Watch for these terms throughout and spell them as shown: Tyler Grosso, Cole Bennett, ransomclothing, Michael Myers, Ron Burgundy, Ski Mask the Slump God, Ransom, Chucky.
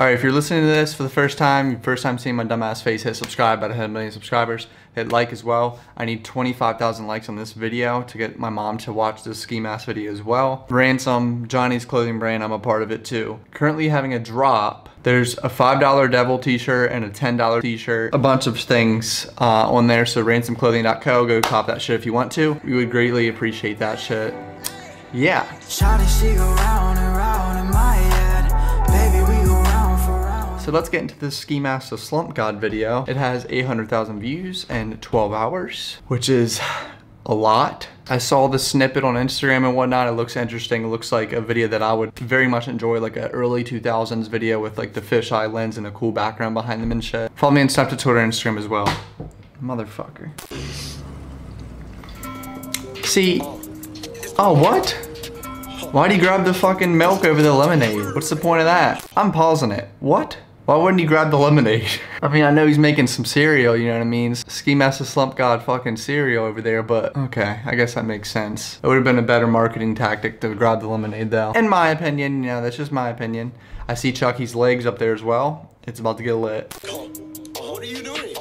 All right, if you're listening to this for the first time seeing my dumbass face, hit subscribe. I had a million subscribers. Hit like as well. I need 25,000 likes on this video to get my mom to watch this ski mask video as well. Ransom, Johnny's clothing brand, I'm a part of it too. Currently having a drop. There's a $5 devil t-shirt and a $10 t-shirt, a bunch of things on there. So ransomclothing.co, go cop that shit if you want to. We would greatly appreciate that shit. Yeah. So let's get into this Ski Mask the Slump God video. It has 800,000 views and 12 hours, which is a lot. I saw the snippet on Instagram and whatnot. It looks interesting. It looks like a video that I would very much enjoy, like an early 2000s video with like the fisheye lens and a cool background behind them and shit. Follow me on Snapchat, Twitter, and Instagram as well. Motherfucker. See, oh what? Why'd he grab the fucking milk over the lemonade? What's the point of that? I'm pausing it. What? Why wouldn't he grab the lemonade? I mean, I know he's making some cereal, you know what I mean? Ski Mask the Slump God fucking cereal over there, but okay, I guess that makes sense. It would have been a better marketing tactic to grab the lemonade though. In my opinion, you know, that's just my opinion. I see Chucky's legs up there as well. It's about to get lit. What are you doing?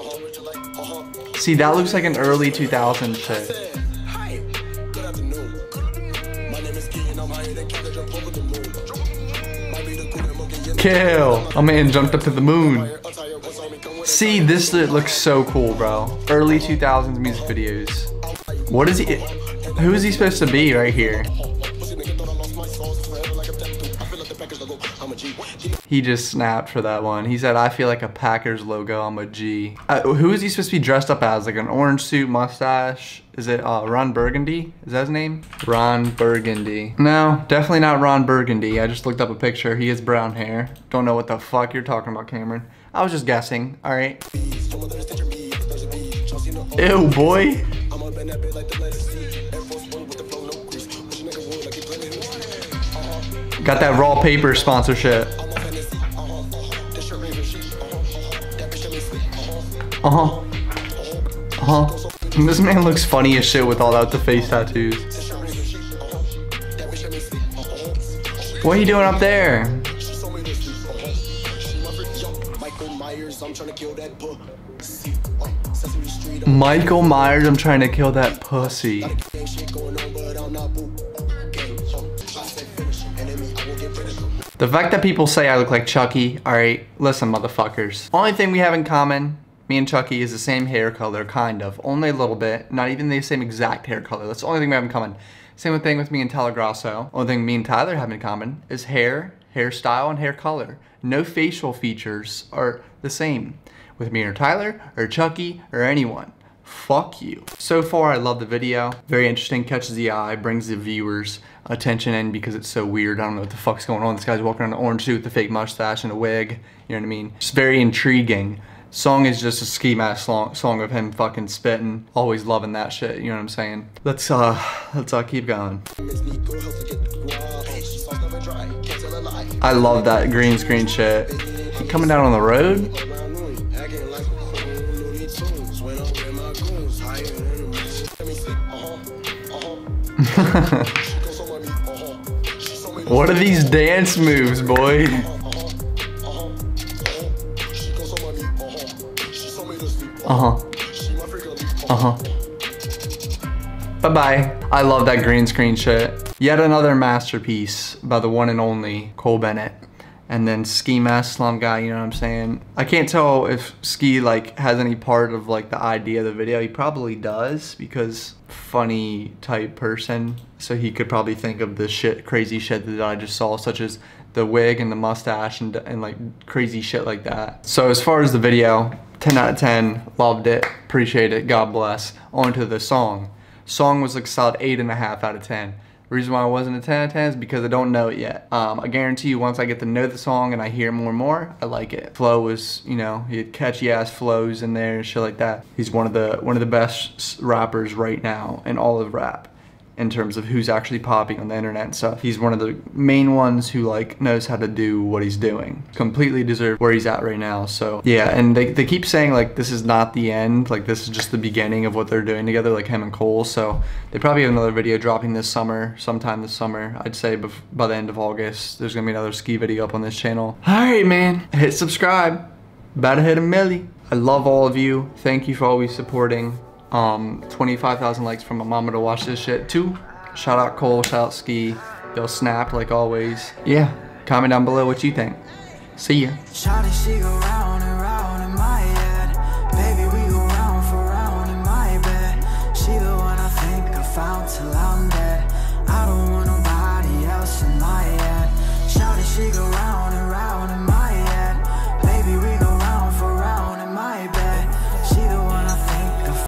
See, that looks like an early 2000s shit. Kill! My man jumped up to the moon. See, this looks so cool, bro. Early 2000s music videos. What is he? Who is he supposed to be right here? He just snapped for that one. He said, I feel like a Packers logo, I'm a G. Who is he supposed to be dressed up as? Like an orange suit, mustache? Is it Ron Burgundy? Is that his name? Ron Burgundy. No, definitely not Ron Burgundy. I just looked up a picture. He has brown hair. Don't know what the fuck you're talking about, Cameron. I was just guessing, all right. Ew, boy. Got that raw paper sponsorship. Uh-huh. Uh-huh. This man looks funny as shit with all that, with the face tattoos. What are you doing up there? Michael Myers, I'm trying to kill that pussy. The fact that people say I look like Chucky, alright, listen motherfuckers. Only thing we have in common, me and Chucky, is the same hair color, kind of. Only a little bit. Not even the same exact hair color. That's the only thing we have in common. Same thing with me and Tyler Grosso. Only thing me and Tyler have in common is hair, hairstyle, and hair color. No facial features are the same with me or Tyler or Chucky or anyone. Fuck you. So far, I love the video. Very interesting, catches the eye, brings the viewers' attention in because it's so weird. I don't know what the fuck's going on. This guy's walking around in an orange suit with a fake mustache and a wig. You know what I mean? It's very intriguing. Song is just a ski mask song of him fucking spitting. Always loving that shit, you know what I'm saying? Let's keep going. I love that green screen shit. Coming down on the road? What are these dance moves, boy? Uh-huh. Uh-huh. Bye-bye. I love that green screen shit. Yet another masterpiece by the one and only Cole Bennett. And then Ski Mask Slump God, you know what I'm saying? I can't tell if Ski like has any part of like the idea of the video. He probably does because funny type person. So he could probably think of the shit, crazy shit that I just saw, such as the wig and the mustache and like crazy shit like that. So as far as the video, 10 out of 10, loved it, appreciate it, God bless. On to the song. Song was like solid 8.5 out of 10. The reason why I wasn't a 10 out of 10 is because I don't know it yet. I guarantee you once I get to know the song and I hear more and more, I like it. Flow was, you know, he had catchy ass flows in there and shit like that. He's one of the best rappers right now in all of rap. in terms of who's actually popping on the internet and stuff. He's one of the main ones who like knows how to do what he's doing. Completely deserve where he's at right now. So yeah, and they keep saying like this is not the end, like this is just the beginning of what they're doing together, like him and Cole. So they probably have another video dropping this summer, sometime this summer. I'd say by the end of August, there's gonna be another ski video up on this channel. All right, man, hit subscribe. About to hit a milli. I love all of you. Thank you for always supporting. 25,000 likes from my mama to watch this shit too. Shout out Cole, shout out Ski. They'll snap like always. Yeah, comment down below what you think. See ya.